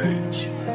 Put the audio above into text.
stage.